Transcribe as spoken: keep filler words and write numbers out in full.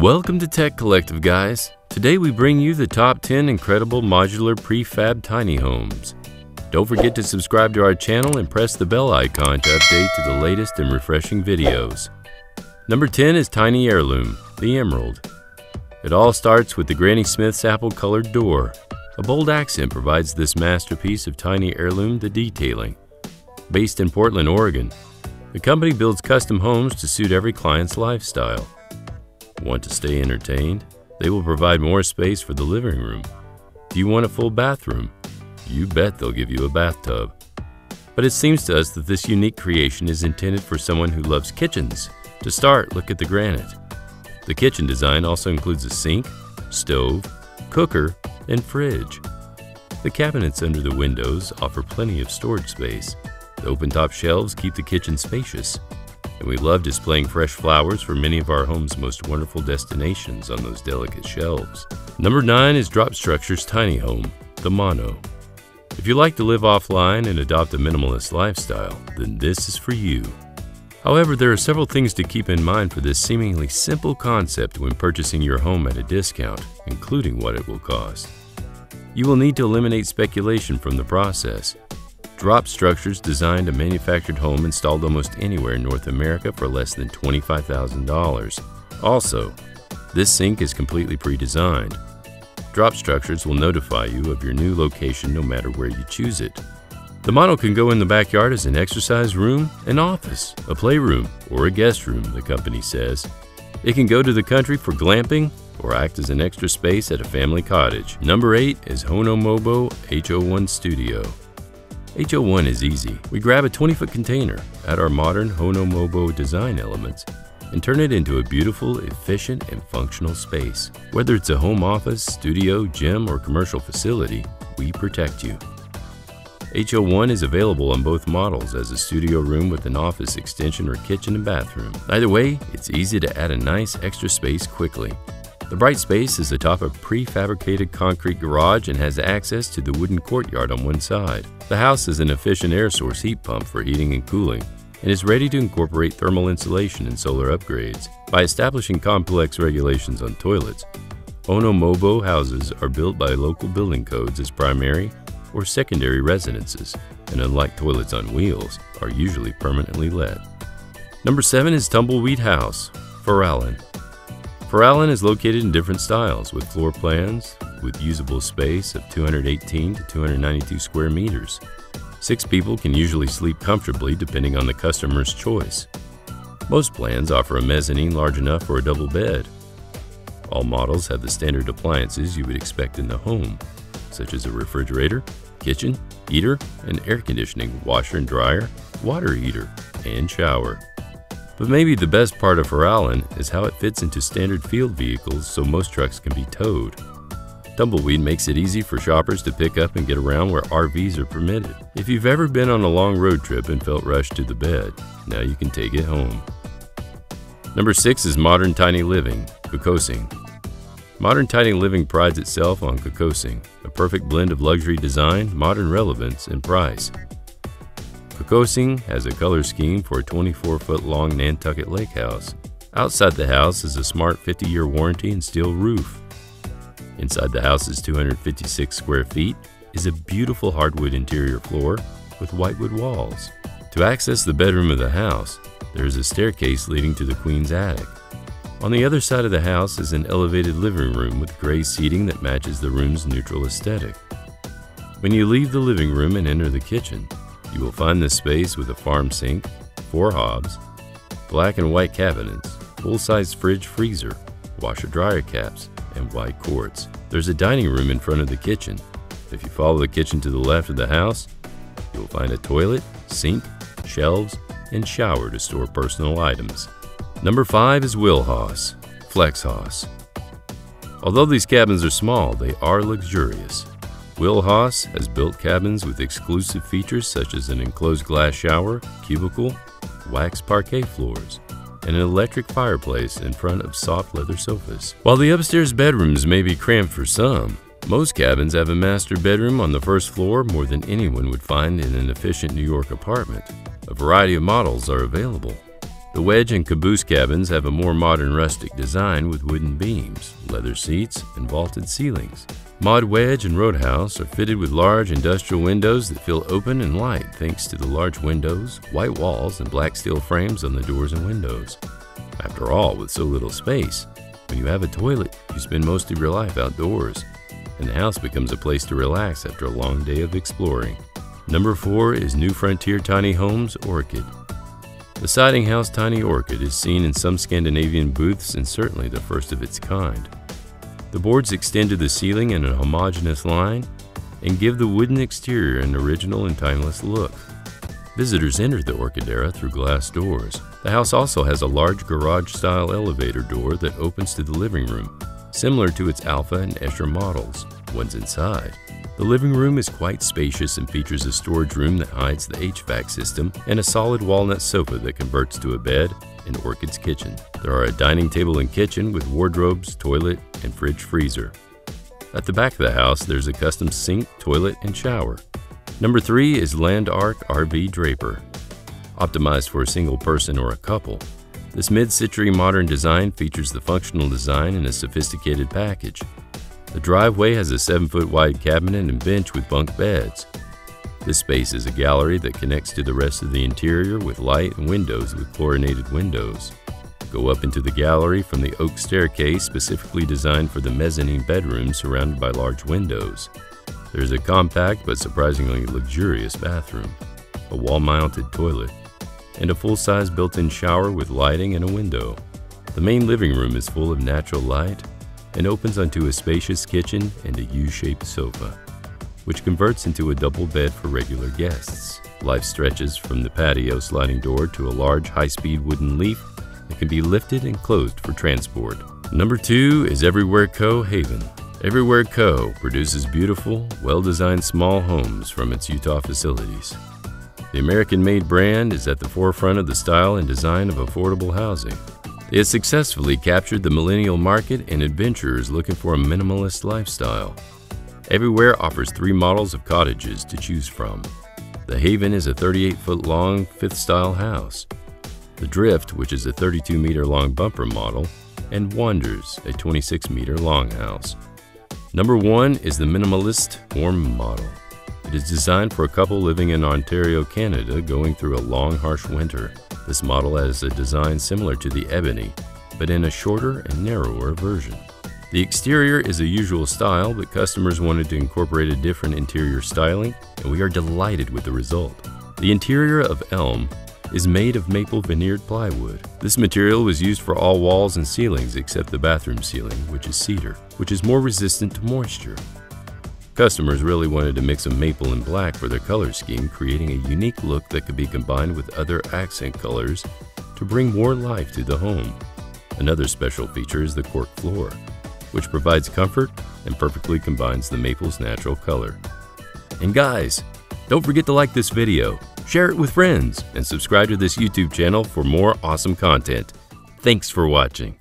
Welcome to Tech Collective, guys. Today we bring you the top ten incredible modular prefab tiny homes. Don't forget to subscribe to our channel and press the bell icon to update to the latest and refreshing videos. Number ten is Tiny Heirloom, the Emerald. It all starts with the Granny Smith's apple-colored door. A bold accent provides this masterpiece of Tiny Heirloom the detailing. Based in Portland, Oregon, the company builds custom homes to suit every client's lifestyle. Want to stay entertained? They will provide more space for the living room. Do you want a full bathroom? You bet they'll give you a bathtub. But it seems to us that this unique creation is intended for someone who loves kitchens. To start, look at the granite. The kitchen design also includes a sink, stove, cooker, and fridge. The cabinets under the windows offer plenty of storage space. The open-top shelves keep the kitchen spacious. And we love displaying fresh flowers for many of our home's most wonderful destinations on those delicate shelves. Number nine is Drop Structures' tiny home, the Mono. If you like to live offline and adopt a minimalist lifestyle, then this is for you. However, there are several things to keep in mind for this seemingly simple concept when purchasing your home at a discount, including what it will cost. You will need to eliminate speculation from the process. Drop Structures designed a manufactured home installed almost anywhere in North America for less than twenty-five thousand dollars. Also, this sink is completely pre-designed. Drop Structures will notify you of your new location no matter where you choose it. The Mono can go in the backyard as an exercise room, an office, a playroom, or a guest room, the company says. It can go to the country for glamping or act as an extra space at a family cottage. Number eight is Honomobo H zero one Studio. H zero one is easy. We grab a twenty-foot container, add our modern Honomobo design elements, and turn it into a beautiful, efficient, and functional space. Whether it's a home office, studio, gym, or commercial facility, we protect you. H zero one is available on both models as a studio room with an office extension or kitchen and bathroom. Either way, it's easy to add a nice extra space quickly. The bright space is atop a prefabricated concrete garage and has access to the wooden courtyard on one side. The house is an efficient air source heat pump for heating and cooling and is ready to incorporate thermal insulation and solar upgrades. By establishing complex regulations on toilets, Honomobo houses are built by local building codes as primary or secondary residences, and unlike toilets on wheels, are usually permanently let. Number seven is Tumbleweed House, Farallon. Farallon is located in different styles with floor plans with usable space of two hundred eighteen to two hundred ninety-two square meters. Six people can usually sleep comfortably depending on the customer's choice. Most plans offer a mezzanine large enough for a double bed. All models have the standard appliances you would expect in the home, such as a refrigerator, kitchen, heater, and air conditioning, washer and dryer, water heater, and shower. But maybe the best part of Farallon is how it fits into standard field vehicles so most trucks can be towed. Tumbleweed makes it easy for shoppers to pick up and get around where R Vs are permitted. If you've ever been on a long road trip and felt rushed to the bed, now you can take it home. Number six is Modern Tiny Living, Kokosing. Modern Tiny Living prides itself on Kokosing, a perfect blend of luxury design, modern relevance, and price. Kokosing has a color scheme for a twenty-four-foot long Nantucket lake house. Outside the house is a smart fifty-year warranty and steel roof. Inside the house's two hundred fifty-six square feet is a beautiful hardwood interior floor with whitewood walls. To access the bedroom of the house, there is a staircase leading to the Queen's attic. On the other side of the house is an elevated living room with gray seating that matches the room's neutral aesthetic. When you leave the living room and enter the kitchen, you will find this space with a farm sink, four hobs, black and white cabinets, full-size fridge freezer, washer-dryer caps, and white quartz. There's a dining room in front of the kitchen. If you follow the kitchen to the left of the house, you will find a toilet, sink, shelves, and shower to store personal items. Number five is Wheel Haus, Flex Haus. Although these cabins are small, they are luxurious. Wheel Haus has built cabins with exclusive features such as an enclosed glass shower, cubicle, wax parquet floors, and an electric fireplace in front of soft leather sofas. While the upstairs bedrooms may be cramped for some, most cabins have a master bedroom on the first floor more than anyone would find in an efficient New York apartment. A variety of models are available. The Wedge and Caboose cabins have a more modern rustic design with wooden beams, leather seats, and vaulted ceilings. Mod Wedge and Roadhouse are fitted with large industrial windows that feel open and light thanks to the large windows, white walls, and black steel frames on the doors and windows. After all, with so little space, when you have a toilet, you spend most of your life outdoors, and the house becomes a place to relax after a long day of exploring. Number four is New Frontier Tiny Homes, Orchid. The siding house Tiny Orchid is seen in some Scandinavian booths and certainly the first of its kind. The boards extend to the ceiling in a homogeneous line and give the wooden exterior an original and timeless look. Visitors enter the Orquidera through glass doors. The house also has a large garage-style elevator door that opens to the living room, similar to its Alpha and Escher models. Once inside, the living room is quite spacious and features a storage room that hides the H V A C system and a solid walnut sofa that converts to a bed in Orchid's kitchen. There are a dining table and kitchen with wardrobes, toilet, and fridge freezer. At the back of the house, there's a custom sink, toilet, and shower. Number three is Land Ark R V Draper. Optimized for a single person or a couple, this mid-century modern design features the functional design in a sophisticated package. The driveway has a seven foot wide cabinet and bench with bunk beds. This space is a gallery that connects to the rest of the interior with light and windows with chlorinated windows. Go up into the gallery from the oak staircase specifically designed for the mezzanine bedroom surrounded by large windows. There's a compact but surprisingly luxurious bathroom, a wall-mounted toilet, and a full-size built-in shower with lighting and a window. The main living room is full of natural light and opens onto a spacious kitchen and a U-shaped sofa, which converts into a double bed for regular guests. Life stretches from the patio sliding door to a large high-speed wooden leaf that can be lifted and closed for transport. Number two is Everywhere Co. Haven. Everywhere Co. produces beautiful, well-designed small homes from its Utah facilities. The American-made brand is at the forefront of the style and design of affordable housing. It has successfully captured the millennial market and adventurers looking for a minimalist lifestyle. Everywhere offers three models of cottages to choose from. The Haven is a thirty-eight foot long fifth-style house, the Drift, which is a thirty-two meter long bumper model, and Wanders, a twenty-six meter long house. Number one is the Minimaliste Orme model. It is designed for a couple living in Ontario, Canada, going through a long, harsh winter. This model has a design similar to the Ebony, but in a shorter and narrower version. The exterior is the usual style, but customers wanted to incorporate a different interior styling, and we are delighted with the result. The interior of Elm is made of maple veneered plywood. This material was used for all walls and ceilings except the bathroom ceiling, which is cedar, which is more resistant to moisture. Customers really wanted to mix a maple and black for their color scheme, creating a unique look that could be combined with other accent colors to bring more life to the home. Another special feature is the cork floor, which provides comfort and perfectly combines the maple's natural color. And guys, don't forget to like this video, share it with friends, and subscribe to this YouTube channel for more awesome content. Thanks for watching.